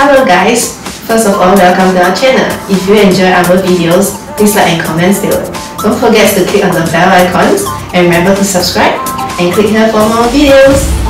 Hello guys! First of all, welcome to our channel. If you enjoy our videos, please like and comment below. Don't forget to click on the bell icons and remember to subscribe and click here for more videos.